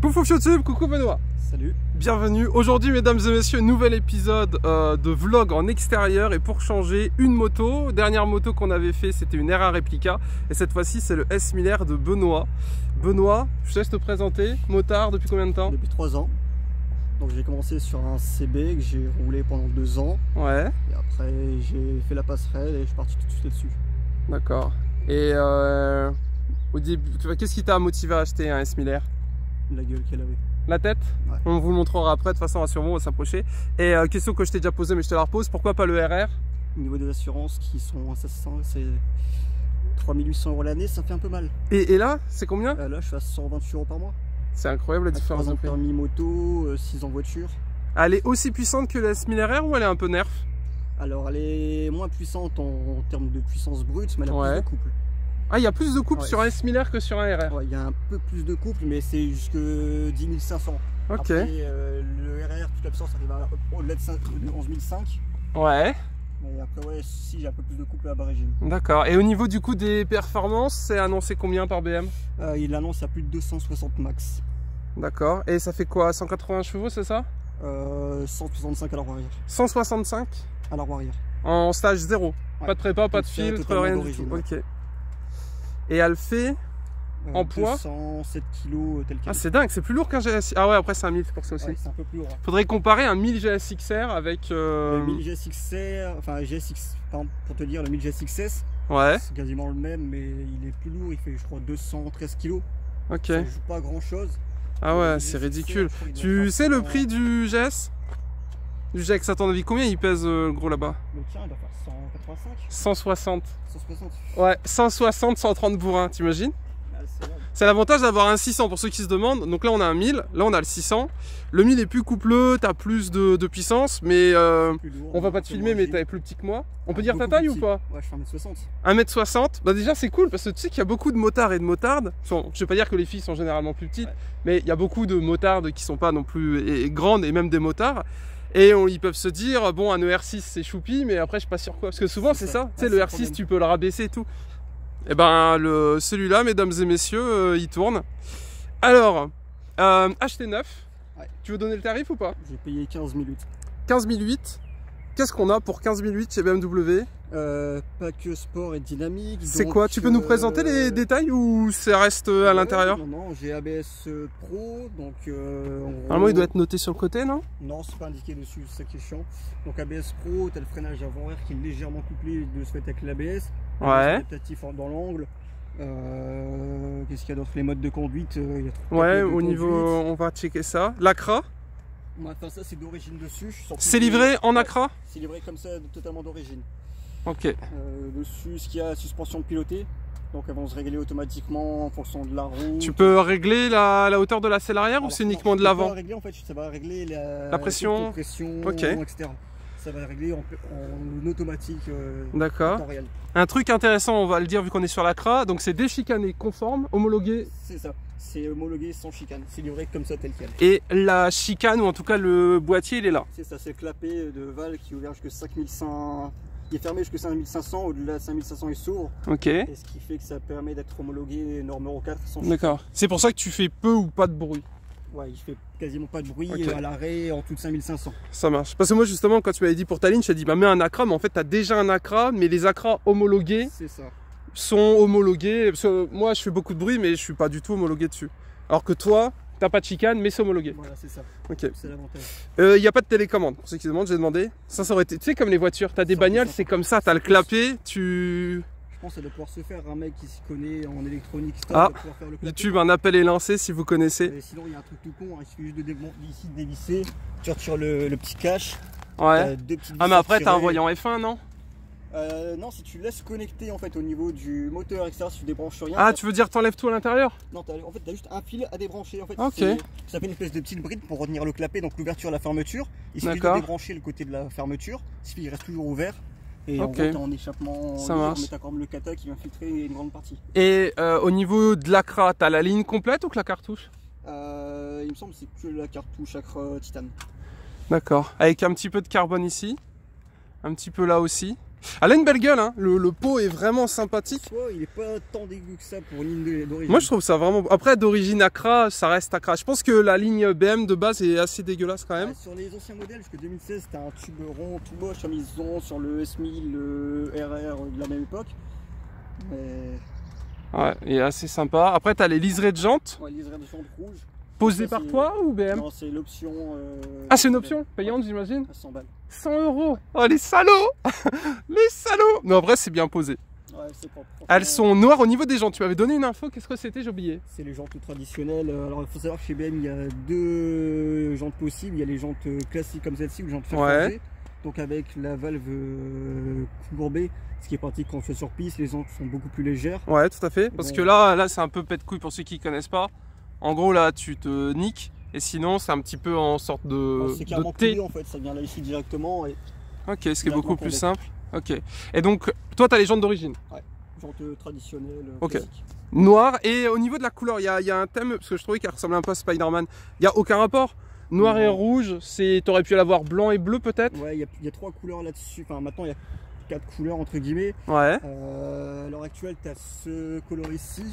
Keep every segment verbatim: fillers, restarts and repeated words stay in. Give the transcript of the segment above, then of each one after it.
Pouf pouf YouTube, coucou Benoît. Salut. Bienvenue. Aujourd'hui mesdames et messieurs, nouvel épisode euh, de vlog en extérieur et pour changer une moto. Dernière moto qu'on avait fait c'était une R A réplica et cette fois-ci c'est le S mille R de Benoît. Benoît, je te laisse te présenter, motard depuis combien de temps? Depuis trois ans. Donc j'ai commencé sur un C B que j'ai roulé pendant deux ans. Ouais. Et après j'ai fait la passerelle et je suis parti tout de suite dessus. D'accord. Et euh, au début, qu'est-ce qui t'a motivé à acheter un S mille R? La gueule qu'elle avait. La tête, ouais. On vous le montrera après, de toute façon rassurez-vous, on va s'approcher. Et euh, question que je t'ai déjà posée mais je te la repose, pourquoi pas le R R? Au niveau des assurances qui sont assassins, c'est trois mille huit cents euros l'année, ça fait un peu mal. Et, et là, c'est combien? euh, Là, je suis à cent vingt euros par mois. C'est incroyable la différence de prix. Permis moto, euh, six ans voiture. Elle est aussi puissante que la S mille R R ou elle est un peu nerf? Alors elle est moins puissante en, en termes de puissance brute, mais elle a ouais. plus de couple. Ah, il y a plus de couple ouais. sur un S mille R que sur un R R? Ouais, il y a un peu plus de couple, mais c'est jusque dix mille cinq cents. Ok. Après, euh, le R R, toute l'absence, arrive à au-delà de onze mille cinq. Ouais. Et après, ouais, si, j'ai un peu plus de couple à bas régime. D'accord. Et au niveau du coup des performances, c'est annoncé combien par B M? euh, Il annonce à plus de deux cent soixante max. D'accord. Et ça fait quoi, cent quatre-vingts chevaux, c'est ça? euh, cent soixante-cinq à la roue arrière. cent soixante-cinq à la roue arrière. En stage zéro ouais. Pas de prépa, pas de filtre, rien du tout. Ouais. Ok. Et elle fait euh, en poids deux cent sept kilos tel quel. Ah c'est dingue, c'est plus lourd qu'un G S X. Ah ouais, après c'est un mille, c'est pour ça aussi. Ouais, c'est un peu plus lourd. Faudrait comparer un mille G S X R avec euh... le mille G S X R, enfin G S X, pardon, pour te dire le mille G S X S. Ouais. C'est quasiment le même mais il est plus lourd, il fait je crois deux cent treize kilos. OK. Ça joue pas grand-chose. Ah ouais, c'est ridicule. Tu sais le prix du G S? Du G S X, à ton avis, combien il pèse euh, le gros là-bas? Le tien, il doit faire cent quatre-vingt-cinq. cent soixante. cent soixante. Ouais, cent soixante, cent trente bourrins, t'imagines? C'est l'avantage d'avoir un six cents pour ceux qui se demandent. Donc là, on a un mille, là, on a le six cents. Le mille est plus coupleux, t'as plus de, de puissance, mais euh, lourd, on va pas te filmer, mais t'es plus petit que moi. On ah, peut dire ta taille ou pas? Ouais, je suis un mètre soixante. un mètre soixante. Bah, déjà, c'est cool parce que tu sais qu'il y a beaucoup de motards et de motardes. Enfin, je vais pas dire que les filles sont généralement plus petites, ouais. mais il y a beaucoup de motardes qui sont pas non plus et, et grandes et même des motards. Et on, ils peuvent se dire, bon, un E R six c'est choupi, mais après je passe sur quoi? Parce que souvent c'est ça, tu sais, le R six tu peux le rabaisser et tout. Et ben le, celui-là, mesdames et messieurs, euh, il tourne. Alors, euh, H T neuf, ouais. tu veux donner le tarif ou pas? J'ai payé quinze mille huit. quinze mille huit. Qu'est-ce qu'on a pour quinze mille huit chez B M W? euh, Pas que sport et dynamique. C'est quoi? Tu peux euh... nous présenter les détails ou ça reste euh, à ouais, l'intérieur? Non, non, j'ai A B S Pro, donc... Euh, on... Normalement, il doit être noté sur le côté, non? Non, c'est pas indiqué dessus, c'est ça qui est chiant. Donc A B S Pro, t'as le freinage avant-air qui est légèrement couplé de ce fait avec l'A B S. Ouais. Adaptatif dans l'angle. Euh, Qu'est-ce qu'il y a d'autre? Les modes de conduite. Euh, il y a ouais, au niveau... Conduite. On va checker ça. L'Akra? Maintenant ça c'est d'origine dessus. C'est livré en Akra? C'est livré comme ça, totalement d'origine. Ok. Euh, dessus, ce qu'il y a, suspension pilotée. Donc elles vont se régler automatiquement en fonction de la roue. Tu peux régler la, la hauteur de la selle arrière? Alors, ou c'est uniquement de l'avant? En fait, ça va régler la, la pression, pression okay. externe. Ça va régler en, en automatique. Euh, D'accord. Un truc intéressant, on va le dire vu qu'on est sur l'Akra, donc c'est des chicanes conformes, homologuées. C'est ça, c'est homologué sans chicane, c'est livré comme ça tel quel. Et la chicane, ou en tout cas le boîtier, il est là. C'est ça, c'est le clapet de valve qui est ouvert jusque cinq mille cinq cents, qui est fermé jusque cinq mille cinq cents, au-delà de cinq mille cinq cents il s'ouvre. Ok. Et ce qui fait que ça permet d'être homologué norme Euro quatre sans chicane. D'accord. C'est pour ça que tu fais peu ou pas de bruit? Ouais, il fait quasiment pas de bruit okay. à l'arrêt en tout de cinq mille cinq cents. Ça marche. Parce que moi, justement, quand tu m'avais dit pour ta ligne, je t'ai dit, bah mets un Akra, mais en fait, tu as déjà un Akra, mais les Akras homologués ça. sont homologués. Parce que moi, je fais beaucoup de bruit, mais je suis pas du tout homologué dessus. Alors que toi, t'as pas de chicane, mais c'est homologué. Voilà, c'est ça. Okay. C'est l'avantage. Il euh, n'y a pas de télécommande. Pour ceux qui se demandent, j'ai demandé. Ça, ça aurait été. Tu sais, comme les voitures, t'as des bagnoles, c'est comme ça, t'as le clapet, tu. Je pense que ça doit pouvoir se faire, un mec qui s'y connaît en électronique, ça, ah, doit pouvoir faire le YouTube, un appel est lancé si vous connaissez. Et sinon il y a un truc tout con, hein, il suffit juste de dévisser, tu retires le, le petit cache. Ouais. Ah mais après t'as un voyant F un non? Euh, non, si tu laisses connecter en fait au niveau du moteur et cetera, si tu débranches rien. Ah, tu veux dire t'enlèves tout à l'intérieur? Non, as, en fait t'as juste un fil à débrancher en fait. Ok. Ça fait une espèce de petite bride pour retenir le clapet, donc l'ouverture, la fermeture. Il suffit de débrancher le côté de la fermeture, il reste toujours ouvert. Et okay. en, en échappement, ça marche. T'as quand même le kata qui vient filtrer une grande partie. Et euh, au niveau de l'Akra, t'as la ligne complète ou que la cartouche? euh, Il me semble que c'est que la cartouche Akra titane. D'accord, avec un petit peu de carbone ici, un petit peu là aussi. Elle a une belle gueule, hein. Le, le pot est vraiment sympathique. Soit il est pas tant dégueu que ça pour une ligne d'origine. Moi je trouve ça vraiment... Après d'origine Akra, ça reste Akra. Je pense que la ligne B M de base est assez dégueulasse quand même. Ouais, sur les anciens modèles, jusque deux mille seize, t'as un tube rond tout moche comme ils ont sur le S mille, le R R de la même époque. Mais... ouais, il est assez sympa. Après t'as les liserés de jantes. Ouais, liserés de jantes rouges. Posé par toi ou B M? Non, c'est l'option. Euh... Ah, c'est une option payante, j'imagine? cent balles. cent euros. Oh, les salauds. Les salauds. Non, en vrai, c'est bien posé. Ouais, c'est propre. Elles sont noires au niveau des jantes. Tu m'avais donné une info, qu'est-ce que c'était? J'ai oublié. C'est les jantes traditionnelles. Alors, il faut savoir que chez B M, il y a deux jantes possibles. Il y a les jantes classiques comme celle-ci ou les jantes ferrées. Ouais. Donc, avec la valve courbée, ce qui est pratique quand on fait sur piste, les jantes sont beaucoup plus légères. Ouais, tout à fait. Parce bon... que là, là c'est un peu pète-couille pour ceux qui ne connaissent pas. En gros, là, tu te niques, et sinon, c'est un petit peu en sorte de... C'est carrément coulé, en fait, ça vient là ici directement. Et... ok, ce qui est beaucoup plus simple. Ok. Et donc, toi, tu as les jantes d'origine? Ouais, jantes traditionnelles, ok. Classiques. Noir, et au niveau de la couleur, il y, y a un thème, parce que je trouvais qu'elle ressemblait un peu à Spider-Man. Il n'y a aucun rapport? Noir mmh. et rouge, tu aurais pu l'avoir blanc et bleu, peut-être? Ouais, il y, y a trois couleurs là-dessus. Enfin, maintenant, il y a quatre couleurs, entre guillemets. Ouais. Euh, à l'heure actuelle, tu as ce color ici.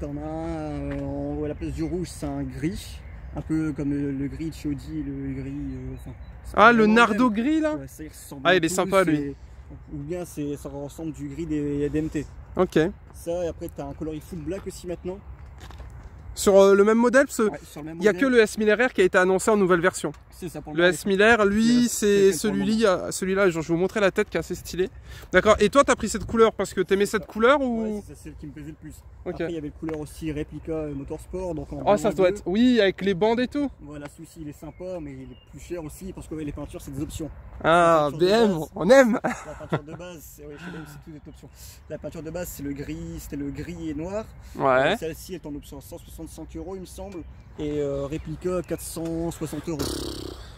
T'en as un en, à la place du rouge, c'est un gris, un peu comme le, le gris de chez Audi, le gris. Euh, enfin, ah, le Nardo même. Gris là ouais, ça, il ah, il est sympa lui. Ou bien ça ressemble du gris des, des M T. Ok. Ça, et après, t'as un coloris full black aussi maintenant. Sur euh, le même modèle, parce qu'il ouais, n'y a que le S mille R R qui a été annoncé en nouvelle version. C'est ça pour le S mille R, lui, c'est celui-là, celui je vous montrais la tête qui est assez stylée. D'accord, et toi, tu as pris cette couleur parce que tu aimais cette couleur ou... ouais, c'est celle qui me plaisait le plus. Okay. Après, il y avait le couleur aussi réplica Motorsport. Donc en oh, ça doit être, oui, avec les bandes et tout. Voilà, celui-ci, il est sympa, mais il est plus cher aussi parce que ouais, les peintures, c'est des options. Ah, B M, on aime. La peinture de base, c'est ouais, tout des options. La peinture de base, c'est le gris, c'était le gris et noir. Ouais. Celle-ci est en option cent soixante-cinq euros, il me semble, et euh, réplica quatre cent soixante euros.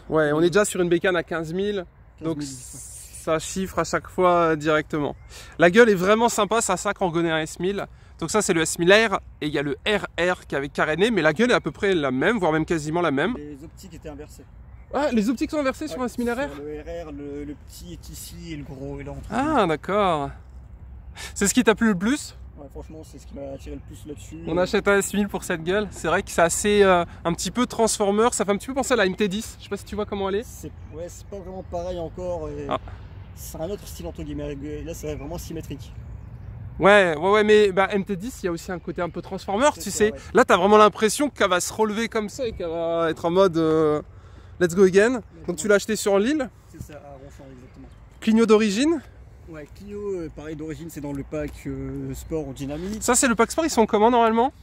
Ouais, on est déjà sur une bécane à quinze mille, donc ça chiffre à chaque fois directement. La gueule est vraiment sympa, ça sacre en connaît un S mille. Donc ça c'est le S mille R et il y a le R R qui avait caréné, mais la gueule est à peu près la même, voire même quasiment la même. Les optiques étaient inversées. Ah, les optiques sont inversées ouais, sur un S mille R R? Le R R, le, le petit est ici et le gros est là. Ah d'accord. C'est ce qui t'a plu le plus? Ouais, franchement, c'est ce qui m'a attiré le plus là-dessus. On achète un S mille pour cette gueule. C'est vrai que c'est assez euh, un petit peu Transformers. Ça fait un petit peu penser à la M T dix. Je sais pas si tu vois comment elle est. C'est ouais, c'est pas vraiment pareil encore. Et... ah. C'est un autre style entre guillemets. Là, c'est vraiment symétrique. Ouais, ouais, ouais, mais bah, M T dix, il y a aussi un côté un peu Transformers, tu ça, sais. Ouais. Là, t'as vraiment l'impression qu'elle va se relever comme ça et qu'elle va être en mode euh, let's go again. Exactement. Donc, tu l'as acheté sur l'île. C'est ça, à Ronchamp, exactement. Clignot d'origine. Ouais, Clio, pareil d'origine, c'est dans le pack euh, sport en dynamique. Ça, c'est le pack sport, ils sont comment normalement?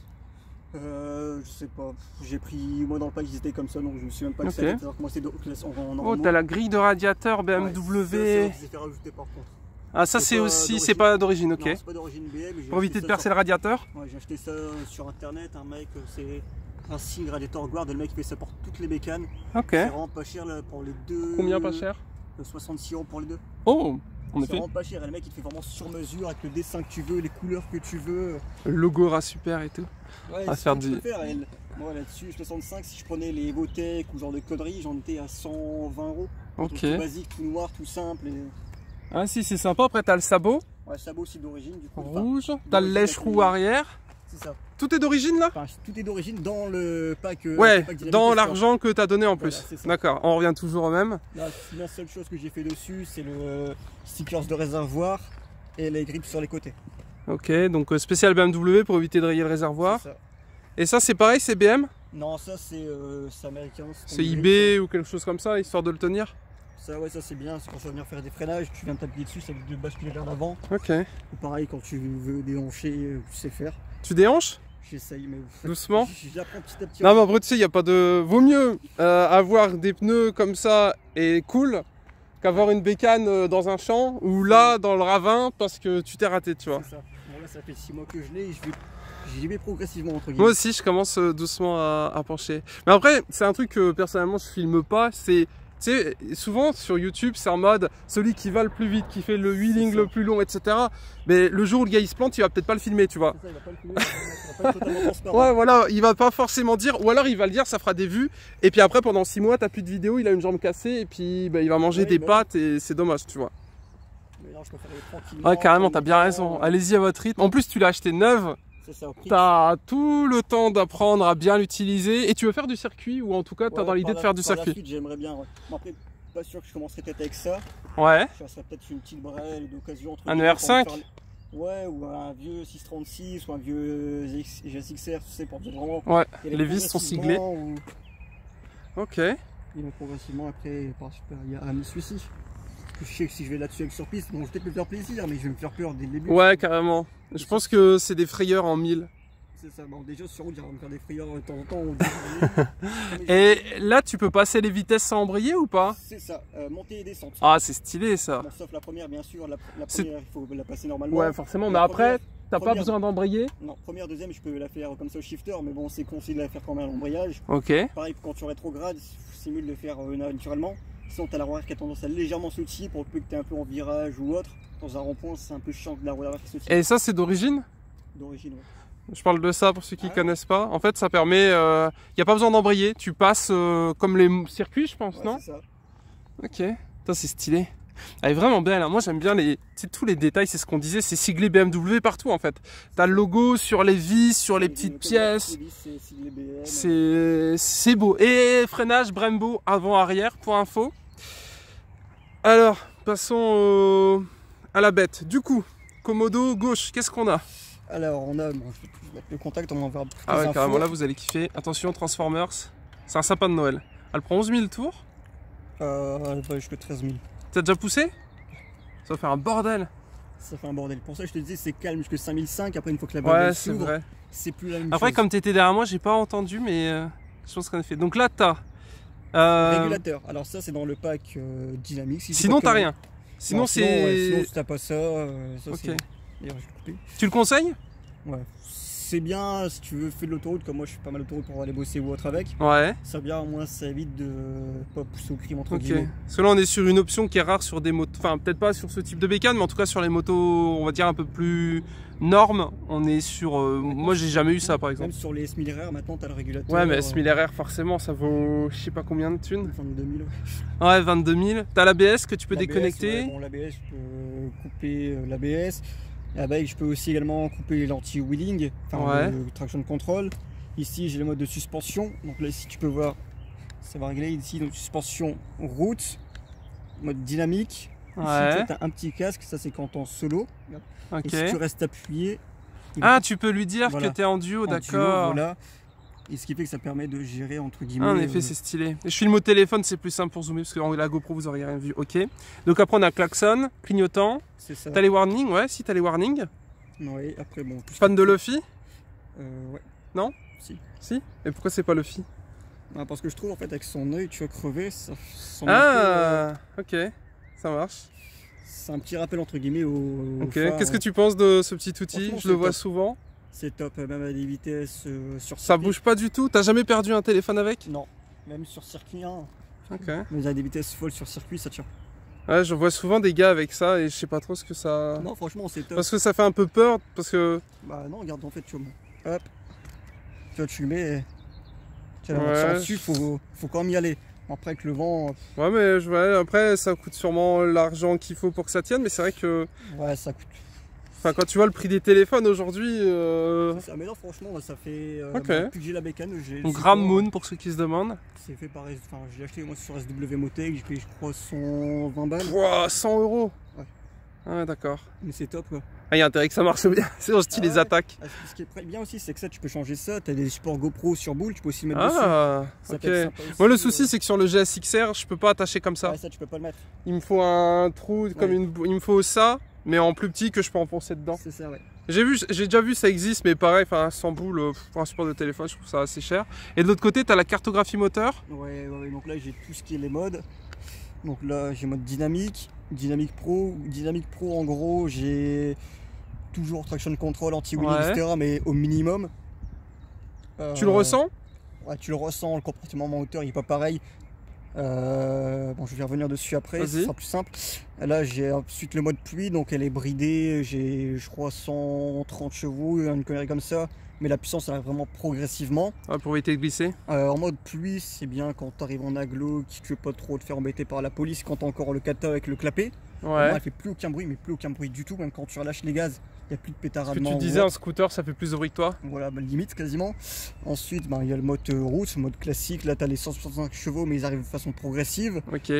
Euh, je sais pas, j'ai pris, moi dans le pack, ils étaient comme ça, donc je me suis même pas okay. que ça, alors que moi c'est en normal. Oh, t'as la grille de radiateur B M W. Ouais, ça, ça, rajouté, par contre. Ah, ça c'est aussi, c'est pas d'origine, ok. C'est pas d'origine B M. Pour éviter de percer sur... le radiateur. Ouais, j'ai acheté ça sur internet, un mec, c'est un signe radiateur guard, le mec il fait ça pour toutes les bécanes. Ok. C'est vraiment pas cher là, pour les deux. Combien pas cher? soixante-six euros pour les deux. Oh! C'est vraiment pas cher, et le mec il te fait vraiment sur mesure avec le dessin que tu veux, les couleurs que tu veux. Le logo R A super et tout. Ouais, à faire du... faire, elle... moi là-dessus, soixante-cinq, si je prenais les Motech ou genre de conneries, j'en étais à cent vingt euros. Ok. Donc, tout basique, tout noir, tout simple. Et... ah si, c'est sympa. Après t'as le sabot. Ouais, le sabot aussi d'origine du coup. Rouge. T'as le lèche-roue arrière. C'est ça. Tout est d'origine là enfin, tout est d'origine dans le pack. Euh, ouais, le pack dans l'argent que tu as donné en plus. Voilà, d'accord, on revient toujours au même. Là, la seule chose que j'ai fait dessus, c'est le stickers de réservoir et les grippes sur les côtés. Ok, donc spécial B M W pour éviter de rayer le réservoir. Ça. Et ça, c'est pareil, c'est B M? Non, ça, c'est euh, américain. C'est I B ou quelque chose comme ça, histoire de le tenir. Ça, ouais, ça c'est bien, c'est quand tu vas venir faire des freinages, tu viens t'appuyer dessus, ça te bascule vers l'avant. Ok. Ou pareil, quand tu veux déhancher, tu sais faire. Tu déhanches? J'essaye, mais doucement. J'apprends petit à petit. Non, mais en vrai, tu sais, il n'y a pas de. Vaut mieux euh, avoir des pneus comme ça et cool qu'avoir une bécane dans un champ ou là dans le ravin parce que tu t'es raté, tu vois. C'est ça. Bon, là, ça fait six mois que je l'ai et je vais. J'y vais progressivement entre guillemets. Moi aussi, je commence doucement à, à pencher. Mais après, c'est un truc que personnellement, je filme pas. C'est. Tu sais, souvent sur YouTube, c'est en mode celui qui va le plus vite, qui fait le wheeling le plus long, et cetera. Mais le jour où le gars il se plante, il va peut-être pas le filmer, tu vois. Ça, il va pas le filmer, il va pas être totalement transparent. Ouais, voilà, il va pas forcément dire, ou alors il va le dire, ça fera des vues. Et puis après, pendant six mois, t'as plus de vidéos, il a une jambe cassée, et puis bah, il va manger ouais, des bah... pâtes, et c'est dommage, tu vois. Mais là, non, je préfère aller tranquillement. Ouais, carrément, t'as bien raison. Allez-y à votre rythme. En plus, tu l'as acheté neuve. T'as tout le temps d'apprendre à bien l'utiliser et tu veux faire du circuit ou en tout cas t'as ouais, dans l'idée de faire du circuit. J'aimerais bien. Ouais. Bon, après, pas sûr que je commencerai peut-être avec ça. Ouais. Ça serait peut-être une petite brelle d'occasion. Un E R cinq. Faire... Ouais, ou un vieux six trente-six ou un vieux G S X R, tu sais, pour dire vraiment. Ouais. Les, les vis sont siglées. Ou... Ok. Et donc progressivement après, il y a un souci. Je sais que si je vais là-dessus avec surpiste, bon, je vais peut-être me faire plaisir, mais je vais me faire peur dès le début. Ouais, carrément. Je pense que c'est des frayeurs en mille. C'est ça, bon, déjà sur route, j'arrive à me faire des frayeurs de temps en temps. Dit... Et là, tu peux passer les vitesses sans embrayer ou pas? C'est ça, euh, montée et descente. Ah, c'est stylé ça. Bon, sauf la première, bien sûr. La, la première, il faut la passer normalement. Ouais, forcément, mais, mais après, t'as pas besoin d'embrayer? Non, première, deuxième, je peux la faire comme ça au shifter, mais bon, c'est conseillé de la faire quand même à l'embrayage. Ok. Pareil, quand tu rétrogrades, c'est mieux de le faire euh, naturellement. Sinon, t'as la roue arrière qui a tendance à légèrement sautiller pour peu que t'es un peu en virage ou autre. Dans un rond-point, c'est un peu chiant que la roue arrière qui sautille. Et ça, c'est d'origine? D'origine, oui. Je parle de ça pour ceux qui ne ah, connaissent pas. En fait, ça permet. Il euh, n'y a pas besoin d'embrayer. Tu passes euh, comme les circuits, je pense, ouais, non? C'est ça. Ok. Ça, c'est stylé. Elle est vraiment belle. Hein. Moi, j'aime bien les, tous les détails. C'est ce qu'on disait. C'est siglé B M W partout, en fait. T'as le logo sur les vis, sur les, les petites pièces. C'est beau. Et freinage Brembo avant-arrière, pour info. Alors, passons au, à la bête. Du coup, commodo gauche, qu'est-ce qu'on a? Alors, on a. Bon, je vais mettre le contact, on en verra. Ah ouais, carrément, là, vous allez kiffer. Attention, Transformers. C'est un sapin de Noël. Elle prend onze mille tours? Euh, elle va jusqu'à treize mille. T'as déjà poussé? Ça fait un bordel. Ça fait un bordel. Pour ça, je te disais, c'est calme jusque cinq mille cinq. Après, une fois que la bordel s'ouvre, ouais, c'est plus la même Après, chose. Comme t'étais derrière moi, j'ai pas entendu, mais euh, je pense qu'on a fait. Donc là, t'as. Euh... Régulateur. Alors, ça, c'est dans le pack euh, dynamique. Si sinon, t'as rien. Sinon, c'est. Sinon, ouais, sinon, t'as pas ça. Euh, ça okay. D'ailleurs, je vais couper. Tu le conseilles? Ouais. C'est bien si tu veux faire de l'autoroute, comme moi je suis pas mal autoroute pour aller bosser ou autre avec. Ouais. C'est bien, au moins ça évite de pas pousser au crime entre okay. guillemets. Parce que là on est sur une option qui est rare sur des motos, enfin peut-être pas sur ce type de bécane, mais en tout cas sur les motos, on va dire un peu plus normes. On est sur. Euh, moi j'ai jamais eu ça par exemple. Même sur les S mille R R maintenant t'as le régulateur. Ouais, mais S mille R R forcément ça vaut je sais pas combien de thunes. vingt-deux mille. Ouais, ouais vingt-deux mille. T'as l'A B S que tu peux déconnecter. Ouais, bon, l'A B S, je peux couper l'A B S. Ah bah, je peux aussi également couper l'anti-wheeling, enfin ouais. le traction control. Ici j'ai le mode de suspension, donc là si tu peux voir, ça va régler ici, donc suspension route, mode dynamique. Ouais. Ici tu as un petit casque, ça c'est quand en solo, okay. Et si tu restes appuyé... Ah va... tu peux lui dire voilà. que tu es en duo, d'accord. Voilà. Et ce qui fait que ça permet de gérer entre guillemets... Ah, en effet euh... c'est stylé. Je filme au téléphone, c'est plus simple pour zoomer parce que la GoPro vous auriez rien vu, ok. Donc après on a klaxon, clignotant, t'as les warnings, ouais si t'as les warnings. Oui, après bon... Fan de Luffy? Euh ouais. Non? Si. Si? Et pourquoi c'est pas Luffy? Ah, parce que je trouve en fait avec son œil tu vas crever, ça... Son ah œil, euh... ok, ça marche. C'est un petit rappel entre guillemets au... Ok, qu'est-ce que tu penses de ce petit outil? Je le vois top. souvent. C'est top, même à des vitesses euh, sur circuit. Ça bouge pas du tout? T'as jamais perdu un téléphone avec? Non, même sur circuit hein. Ok. Mais à des vitesses folles sur circuit, ça tient. Ouais, je vois souvent des gars avec ça et je sais pas trop ce que ça... Non, franchement, c'est top. Parce que ça fait un peu peur, parce que... Bah non, regarde, en fait, tu vois, hop. Tu vois, tu mets... Tu as la ouais. dessus, faut, faut quand même y aller. Après, avec le vent... Ouais, mais je ouais, après, ça coûte sûrement l'argent qu'il faut pour que ça tienne, mais c'est vrai que... Ouais, ça coûte... Enfin, quand tu vois le prix des téléphones aujourd'hui... Euh... Ça, mais non, franchement, ça fait... Euh, okay. Depuis que j'ai la bécane, j'ai... Donc, Ram Moon, pour ceux qui se demandent. C'est fait par... Enfin, je l'ai acheté, moi, sur S W Motech, j'ai payé, je crois, cent vingt balles. Ouah, wow, cent euros. Ouais. Ah, d'accord. Mais c'est top, quoi. Ah, il y a intérêt que ça marche bien, c'est au style ah, les ouais. attaques. Ah, ce qui est bien aussi, c'est que ça, tu peux changer ça. T'as des supports GoPro sur boule, tu peux aussi mettre ah, dessus. Ça ok. Sympa aussi, moi, le souci, euh... c'est que sur le G S X R, je peux pas attacher comme ça. Ah, ça, tu peux pas le mettre. Il me faut un trou, ouais. comme une... il me faut ça... mais en plus petit que je peux enfoncer dedans. C'est ça, ouais. J'ai vu, j'ai déjà vu, ça existe, mais pareil, enfin, sans boule, pour un support de téléphone, je trouve ça assez cher. Et de l'autre côté, tu as la cartographie moteur. Ouais, ouais, donc là, j'ai tout ce qui est les modes. Donc là, j'ai mode dynamique, dynamique pro. Dynamique pro, en gros, j'ai toujours traction control, anti-wheeling, ouais. et cetera, mais au minimum. Euh, tu le ressens? Ouais, tu le ressens, le comportement moteur, il n'est pas pareil. Euh, bon, je vais revenir dessus après, ça sera plus simple. Là, j'ai ensuite le mode pluie, donc elle est bridée. J'ai, je crois, cent trente chevaux, une connerie comme ça. Mais la puissance, elle arrive vraiment progressivement. Ah, pour éviter de glisser. Euh, en mode pluie, c'est bien quand tu arrives en aglo, que tu veux pas trop te faire embêter par la police, quand tu as encore le kata avec le clapet. Ouais. Moi, elle fait plus aucun bruit, mais plus aucun bruit du tout. Même quand tu relâches les gaz, il n'y a plus de pétaradement. Tu disais un scooter, ça fait plus de bruit que toi. Voilà, bah, limite quasiment. Ensuite, il bah, y a le mode route, mode classique. Là, tu as les cent soixante-cinq chevaux, mais ils arrivent de façon progressive. Ok.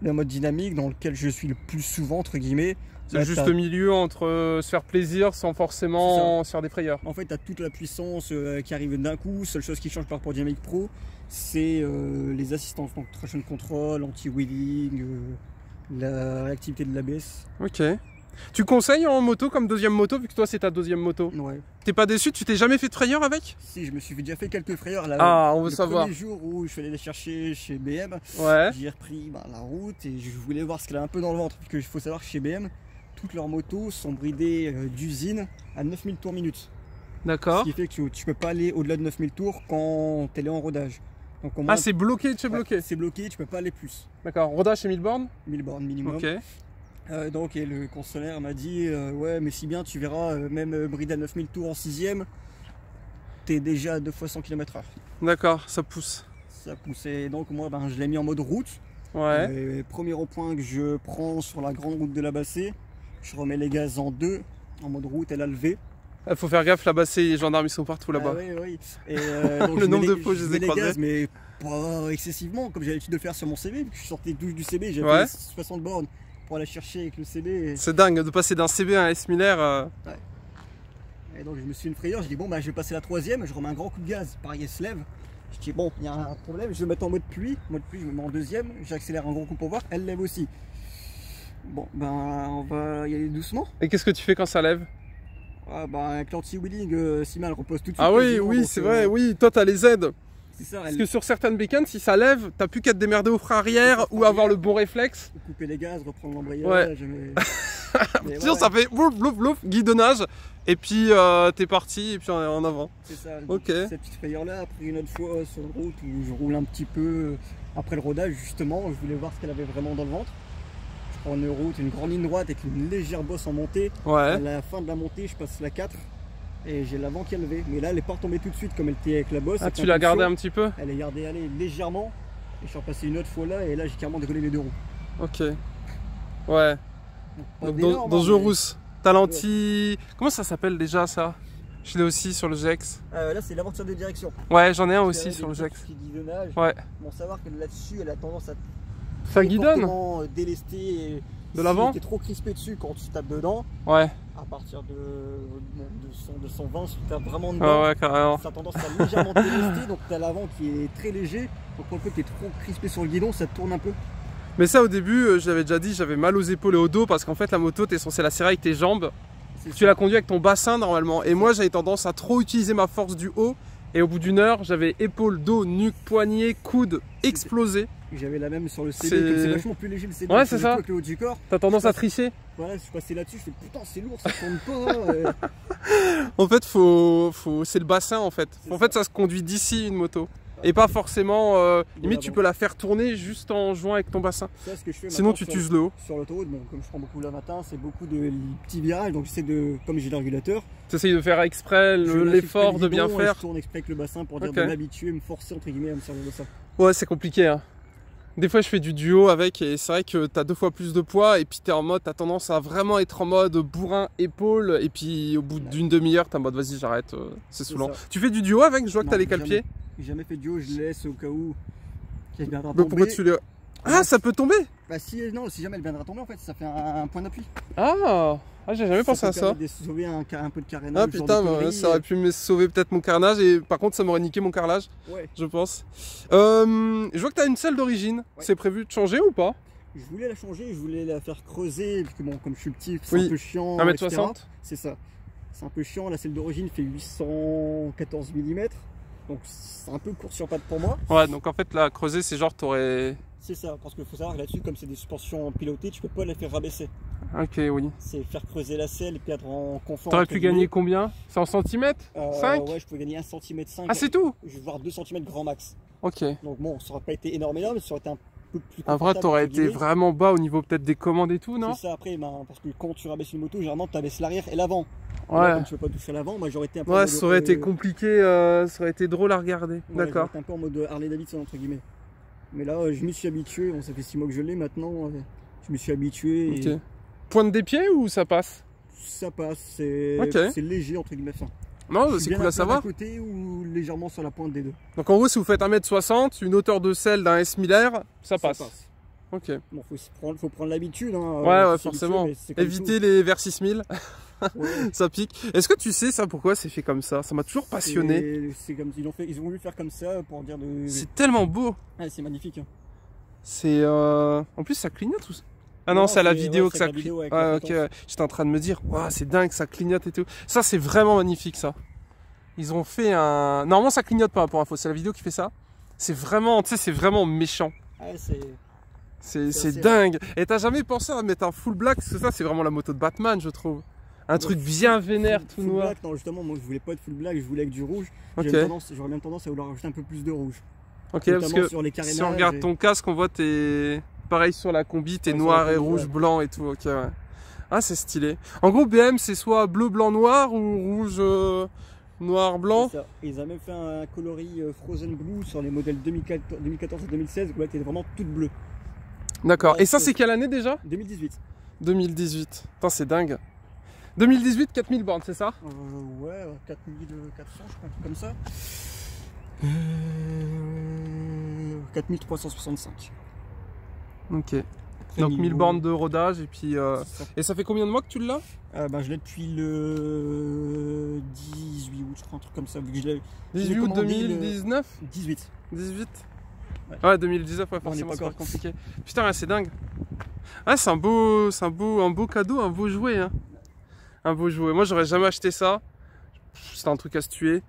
Le mode dynamique, dans lequel je suis le plus souvent, entre guillemets. C'est juste le milieu entre euh, se faire plaisir sans forcément se faire des frayeurs. En fait, tu as toute la puissance euh, qui arrive d'un coup. Seule chose qui change par rapport au Dynamic Pro, c'est euh, les assistances. Donc, traction control, anti-wheeling, euh, la réactivité de l'A B S. Ok. Tu conseilles en moto comme deuxième moto, vu que toi c'est ta deuxième moto? Ouais. T'es pas déçu? Tu t'es jamais fait de frayeur avec? Si, je me suis déjà fait quelques frayeurs là. Ah, on veut savoir. Le premier jour où je suis allé les chercher chez B M, ouais. J'ai repris bah, la route et je voulais voir ce qu'elle a un peu dans le ventre. Parce qu'il faut savoir que chez B M, toutes leurs motos sont bridées d'usine à neuf mille tours minute. D'accord. Ce qui fait que tu, tu peux pas aller au-delà de neuf mille tours quand t'es en rodage. Donc, moins, ah, c'est bloqué, tu es bloqué? C'est bloqué, tu peux pas aller plus. D'accord. Rodage c'est mille bornes? mille bornes minimum. Ok. Euh, donc et le conseiller m'a dit euh, ouais mais si bien tu verras euh, même euh, bride à neuf mille tours en sixième t'es déjà à deux fois cent kilomètres heure. D'accord, ça pousse. Ça pousse et donc moi ben, je l'ai mis en mode route. Ouais. Euh, premier rond-point que je prends sur la grande route de la Bassée, je remets les gaz en deux en mode route, elle a levé. Il faut faire gaffe, la Bassée, les gendarmes ils sont partout là-bas. Ah, oui, oui. Et, euh, donc, le nombre les, de fois je les ai croisés. Mais pas excessivement comme j'avais l'habitude de le faire sur mon C B, puisque je sortais douze du C B, j'avais ouais. soixante bornes. Pour aller chercher avec le C B. Et... C'est dingue de passer d'un C B à un S mille R. Euh... Ouais. Et donc je me suis une frayeur, je dis bon bah je vais passer la troisième, je remets un grand coup de gaz, pareil elle se lève. Je dis bon il y a un problème, je vais me mettre en mode pluie, mode pluie je me mets en deuxième, j'accélère un grand coup pour voir, elle lève aussi. Bon ben on va y aller doucement. Et qu'est-ce que tu fais quand ça lève? Ah bah avec l'anti-wheeling, euh, si mal repose tout de suite. Ah oui, oui c'est vrai, euh... oui, toi t'as les aides. Ça, elle... Parce que sur certaines bécanes, si ça lève, t'as plus qu'à te démerder au frein arrière ou avoir le bon réflexe. Couper les gaz, reprendre l'embrayage. Ouais. Mais... mais ouais. Ça fait blouf, blouf, blouf, guidonnage, et puis euh, t'es parti, et puis en avant. C'est ça, okay. Cette petite frayeur-là, après une autre fois sur la route où je roule un petit peu après le rodage, justement, je voulais voir ce qu'elle avait vraiment dans le ventre. Je prends une route, une grande ligne droite avec une légère bosse en montée. Ouais. À la fin de la montée, je passe la quatre. Et j'ai l'avant qui est levé, mais là elle n'est pas retombée tout de suite comme elle était avec la bosse. Ah, tu l'as gardée un petit peu? Elle est gardée aller légèrement, et je suis repassé une autre fois là, et là j'ai carrément déroulé les deux roues. Ok. Ouais. Donc, donc dans jeu rousse, t'as l'anti... Comment ça s'appelle déjà ça? Je l'ai aussi sur le G S X. Euh, là c'est l'aventure de direction. Ouais, j'en ai un aussi sur le G S X. Ouais. Bon, savoir que là-dessus elle a tendance à... Ça guidonne? Délester. De l'avant? Si t'es trop crispé dessus quand tu tapes dedans. Ouais. À partir de, de, de cent vingt, si tu tapes vraiment dedans, ah ouais, carrément. Ça a tendance à légèrement délester. Donc t'as l'avant qui est très léger. Donc quand tu es trop crispé sur le guidon, ça te tourne un peu. Mais ça au début, euh, j'avais déjà dit, j'avais mal aux épaules et au dos parce qu'en fait la moto, t'es censé la serrer avec tes jambes. Tu la conduis avec ton bassin normalement. Et moi, j'avais tendance à trop utiliser ma force du haut. Et au bout d'une heure, j'avais épaule, dos, nuque, poignet, coude explosé. J'avais la même sur le C B, c'est vachement plus léger le C B. Ouais, c'est ça. Le haut du corps. T'as tendance à tricher. Voilà, je suis passé là-dessus, je fais putain, c'est lourd, ça tourne pas. euh... En fait, faut, faut... c'est le bassin en fait. En ça. fait, ça se conduit d'ici une moto. Ah, et pas forcément. Euh... Limite, tu peux la faire tourner juste en jouant avec ton bassin. Ça, ce que je fais sinon, tu t'uses le haut. Sur l'autoroute, bon, comme je prends beaucoup le matin, c'est beaucoup de petits virages. Donc, j'essaie de. Comme j'ai le régulateur. T'essayes de faire exprès l'effort de bien faire. Je tourne exprès avec le bassin pour dire m'habituer, me forcer entre guillemets à me servir de ça. Ouais, c'est compliqué. Hein. Des fois je fais du duo avec et c'est vrai que t'as deux fois plus de poids et puis t'es en mode, t'as tendance à vraiment être en mode bourrin, épaule et puis au bout d'une demi-heure t'es en mode vas-y j'arrête, c'est saoulant. Tu fais du duo avec? Je vois non, que t'as les calpiers. J'ai jamais fait de duo, je laisse au cas où qu'elle viendra tomber. Pourquoi tu les... Ah ouais. Ça peut tomber? Bah si, non, si jamais elle viendra tomber en fait, ça fait un, un point d'appui. Ah, ah j'ai jamais ça pensé à ça. De sauver un, un peu de carénage. Ah putain, bah, ça aurait pu me sauver peut-être mon carnage et par contre ça m'aurait niqué mon carrelage, ouais. Je pense. Euh, je vois que tu as une selle d'origine, ouais. C'est prévu de changer ou pas? Je voulais la changer, je voulais la faire creuser, parce que bon, comme je suis petit, c'est oui. Un peu chiant. un mètre soixante. C'est ça, c'est un peu chiant, la selle d'origine fait huit cent quatorze millimètres, donc c'est un peu court sur pattes pour moi. Ouais, donc en fait la creuser c'est genre t'aurais... C'est ça, parce qu'il faut savoir que là-dessus, comme c'est des suspensions pilotées, tu peux pas les faire rabaisser. Ok, oui. C'est faire creuser la selle et être en confort. T'aurais pu gagner combien? C'est en centimètres? cinq? Ouais, je peux gagner un centimètre cinq. Ah, c'est tout? Je vais voir deux centimètres grand max. Ok. Donc bon, ça aurait pas été énorme là, mais ça aurait été un peu plus... En vrai, t'aurais été vraiment bas au niveau peut-être des commandes et tout, non? C'est ça, après, ben, parce que quand tu rabaisses une moto, généralement, tu abaisses l'arrière et l'avant. Ouais. Là, comme tu peux pas toucher l'avant, moi j'aurais été un peu... Ouais, ça aurait été compliqué, euh, ça aurait été drôle à regarder. Ouais, d'accord. Un peu en mode Harley-Davidson, entre guillemets. Mais là, je m'y suis habitué, bon, ça fait six mois que je l'ai maintenant. je me suis habitué. Okay. Et... Pointe des pieds ou ça passe? Ça passe, c'est okay. léger entre guillemets. Enfin, non, c'est cool à savoir. À côté ou légèrement sur la pointe des deux. Donc en gros, si vous faites un mètre soixante, une hauteur de selle d'un S mille R, ça passe. Ça passe. Ok. Bon, faut prendre, faut prendre l'habitude. Hein, ouais, ouais, forcément. Éviter les vers six mille. Ouais. Ça pique. Est-ce que tu sais ça pourquoi c'est fait comme ça? Ça m'a toujours passionné. C'est comme ils ont fait, ils ont voulu faire comme ça pour dire de. C'est tellement beau. Ouais, c'est magnifique. C'est euh... en plus ça clignote tout ça. Ah non, c'est à la vidéo ouais, que ça clignote. Ah, ok. Ouais. J'étais en train de me dire, wow, c'est dingue, ça clignote et tout. Ça c'est vraiment magnifique ça. Ils ont fait un. Normalement ça clignote pas pour info. C'est la vidéo qui fait ça. C'est vraiment, tu sais, c'est vraiment méchant. Ouais, c'est. C'est dingue. Et t'as jamais pensé à mettre un full black? Parce que ça c'est vraiment la moto de Batman, je trouve. Un ouais, truc bien vénère, full, tout full noir. Black, non, justement, moi je voulais pas de full black, je voulais avec du rouge. Okay. J'aurais même, même tendance à vouloir rajouter un peu plus de rouge. Ok, notamment parce que sur les si on regarde et... ton casque, on voit tes. Pareil sur la combi, t'es ouais, noir et rouge, ouais. Blanc et tout. Ok, ouais. Ah, c'est stylé. En gros, B M c'est soit bleu, blanc, noir ou rouge, euh, noir, blanc. Ils ont même fait un coloris euh, Frozen Blue sur les modèles deux mille quatorze et deux mille seize où elle était vraiment toute bleue. D'accord. Ouais, et ça, c'est quelle année déjà? deux mille dix-huit. deux mille dix-huit. Putain, c'est dingue. deux mille dix-huit, quatre mille bornes, c'est ça? euh, Ouais, quatre mille quatre cents, je crois, comme ça. Euh, quatre mille trois cent soixante-cinq. Ok. Donc mille bornes de rodage. Et puis. Euh... Ça. Et ça fait combien de mois que tu l'as? euh, ben, Je l'ai depuis le dix-huit août, je crois, un truc comme ça. Vu que je dix-huit août deux mille dix-neuf le... dix-huit. dix-huit. Ouais. Ouais, deux mille dix-neuf, ouais, forcément, c'est compliqué. Putain, ouais, c'est dingue. Ah, c'est un beau, c'est un beau, un beau cadeau, un beau jouet, hein. Un beau jouet. Moi, j'aurais jamais acheté ça. C'est un truc à se tuer.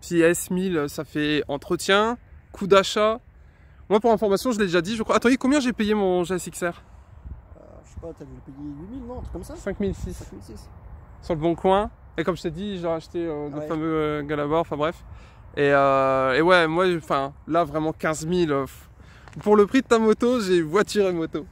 Puis S mille, ça fait entretien, coût d'achat. Moi, pour information, je l'ai déjà dit, je crois. Attendez, combien j'ai payé mon G S X R? euh, Je sais pas, t'as payé huit mille, non, un truc comme ça. cinq mille six cents. Sur le bon coin. Et comme je t'ai dit, j'ai acheté euh, le ouais. fameux euh, Galabar, enfin bref. Et, euh, et ouais, moi, enfin, là vraiment quinze mille. Euh, pour le prix de ta moto, j'ai voiture et moto.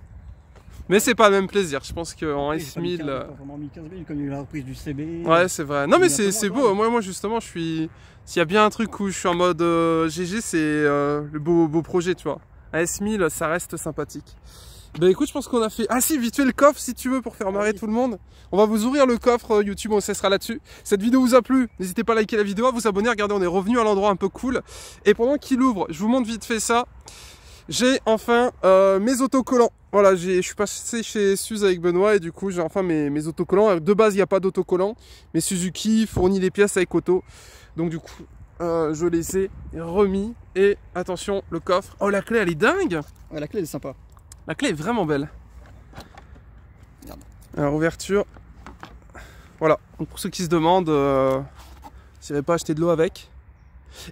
Mais c'est pas le même plaisir. Je pense qu'en oui, S mille. Pas quinze mille, comme il y a eu la reprise du C B. Ouais, c'est vrai. Non, mais c'est beau. Moi, moi, justement, je suis. S'il y a bien un truc où je suis en mode euh, G G, c'est euh, le beau, beau projet, tu vois. Un S mille, ça reste sympathique. Bah écoute, je pense qu'on a fait. Ah si, vite fait le coffre si tu veux pour faire marrer oui. tout le monde. On va vous ouvrir le coffre euh, YouTube, on cessera là-dessus. Cette vidéo vous a plu, n'hésitez pas à liker la vidéo, à vous abonner. Regardez, on est revenu à l'endroit un peu cool. Et pendant qu'il ouvre, je vous montre vite fait ça. J'ai enfin euh, mes autocollants. Voilà, je suis passé chez Suze avec Benoît et du coup j'ai enfin mes, mes autocollants. De base, il n'y a pas d'autocollants, mais Suzuki fournit les pièces avec auto. Donc du coup, euh, je les ai remis. Et attention, le coffre. Oh, la clé, elle est dingue. Ouais, la clé, elle est sympa. La clé est vraiment belle. Merde. Alors, ouverture. Voilà. Donc, pour ceux qui se demandent, euh, si vous n'avez pas acheté de l'eau avec.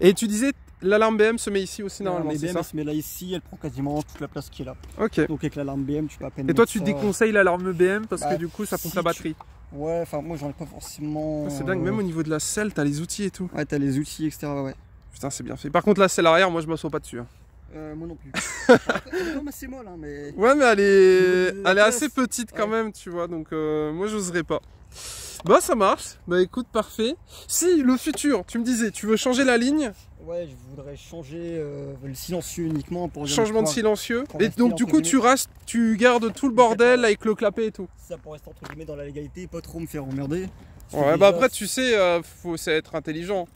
Et tu disais, l'alarme B M se met ici aussi normalement. L'alarme B M se met là ici, elle prend quasiment toute la place qui est là. Ok. Donc, avec l'alarme B M, tu peux à peine. Et toi, tu ça... déconseilles l'alarme B M parce bah, que du coup, ça pompe si la batterie. Tu... Ouais, enfin, moi, j'en ai pas forcément. C'est dingue, euh... même au niveau de la selle, t'as les outils et tout. Ouais, t'as les outils, et cetera. Ouais. Putain, c'est bien fait. Par contre, la selle arrière, moi, je m'assois pas dessus. Hein. Euh, moi non plus. Elle est assez molle, hein, mais... Ouais, mais elle est, elle est yes. assez petite quand ouais. même, tu vois. Donc, euh, moi, j'oserais pas. Bah, ça marche. Bah, écoute, parfait. Si, le futur, tu me disais, tu veux changer la ligne? Ouais, je voudrais changer euh, le silencieux uniquement pour... Changement de silencieux. Et donc, du coup, tu, restes, tu gardes tout le bordel avec le clapet et tout. Ça, pour rester, entre guillemets, dans la légalité, pas trop me faire emmerder. Ouais, bah après, tu sais, euh, faut être intelligent.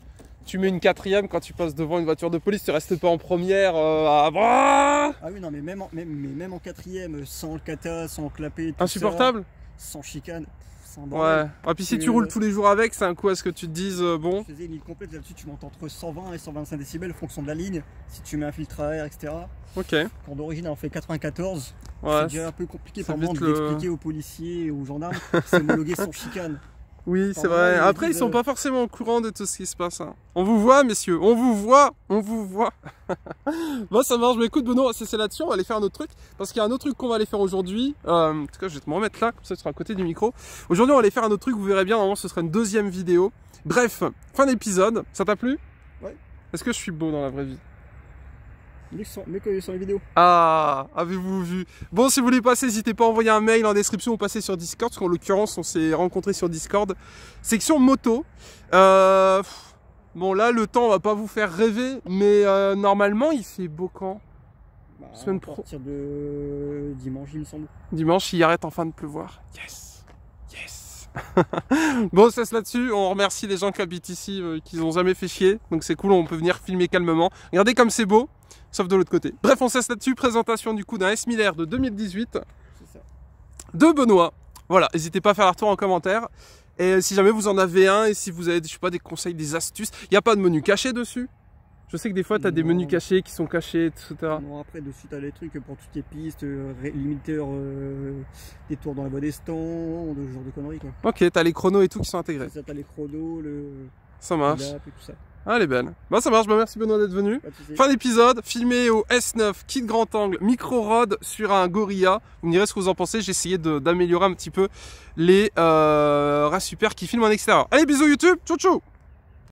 Tu mets une quatrième quand tu passes devant une voiture de police, tu restes pas en première euh, à... Ah oui, non, mais même en, même, mais même en quatrième, sans le kata, sans le clapet, tout insupportable ça, sans chicane, sans bordel. Ouais, ah, puis si tu roules tous les jours avec, c'est un coup à ce que tu te dises, euh, bon... Je faisais une ligne complète, là-dessus tu montes entre cent vingt et cent vingt-cinq décibels en fonction de la ligne, si tu mets un filtre à air, et cetera. Ok. Quand d'origine on fait quatre-vingt-quatorze, ouais, c'est déjà un peu compliqué par moment de le... l'expliquer aux policiers et aux gendarmes, c'est homologué sans chicane. Oui, c'est vrai. Après, ils sont pas forcément au courant de tout ce qui se passe. Hein. On vous voit, messieurs. On vous voit. On vous voit. Bon, ça marche. Mais écoute, Benoît, c'est là-dessus. On va aller faire un autre truc. Parce qu'il y a un autre truc qu'on va aller faire aujourd'hui. Euh, en tout cas, je vais te me remettre là. Comme ça, tu seras à côté du micro. Aujourd'hui, on va aller faire un autre truc. Vous verrez bien. Normalement, ce sera une deuxième vidéo. Bref, fin d'épisode. Ça t'a plu? Ouais. Est-ce que je suis beau dans la vraie vie? Mieux que sur les vidéos. Ah, avez-vous vu? Bon, si vous voulez passer, n'hésitez pas à envoyer un mail en description ou passer sur Discord, parce qu'en l'occurrence, on s'est rencontrés sur Discord. Section moto. Euh, bon, là, le temps, on va pas vous faire rêver, mais euh, normalement, il fait beau quand? Bah, semaine pro. À partir de dimanche, il me semble. Dimanche, il arrête enfin de pleuvoir. Yes. Yes. Bon, c'est là-dessus. On remercie les gens qui habitent ici, euh, qui n'ont jamais fait chier. Donc c'est cool, on peut venir filmer calmement. Regardez comme c'est beau, sauf de l'autre côté. Bref, on cesse là-dessus. Présentation du coup d'un S mille R de deux mille dix-huit. C'est ça. De Benoît. Voilà, n'hésitez pas à faire un retour en commentaire. Et si jamais vous en avez un, et si vous avez, je sais pas, des conseils, des astuces, il n'y a pas de menu caché dessus. Je sais que des fois, tu as non. des menus cachés qui sont cachés, et cetera. Non, après, dessus, tu as les trucs pour toutes tes pistes, euh, limiteurs, euh, des tours dans la voie des stands, ce genre de conneries, quoi. Ok, tu as les chronos et tout qui sont intégrés. Ça, tu as les chronos, le... Ça marche. Le lap et tout ça. Ah, elle est belle. Bah, ça marche. Bah, merci Benoît d'être venu. Fin d'épisode, filmé au S neuf, kit grand angle, micro-rod sur un Gorilla. Vous me direz ce que vous en pensez. J'ai essayé d'améliorer un petit peu les euh, R A super qui filment en extérieur. Allez, bisous YouTube. Tchou tchou.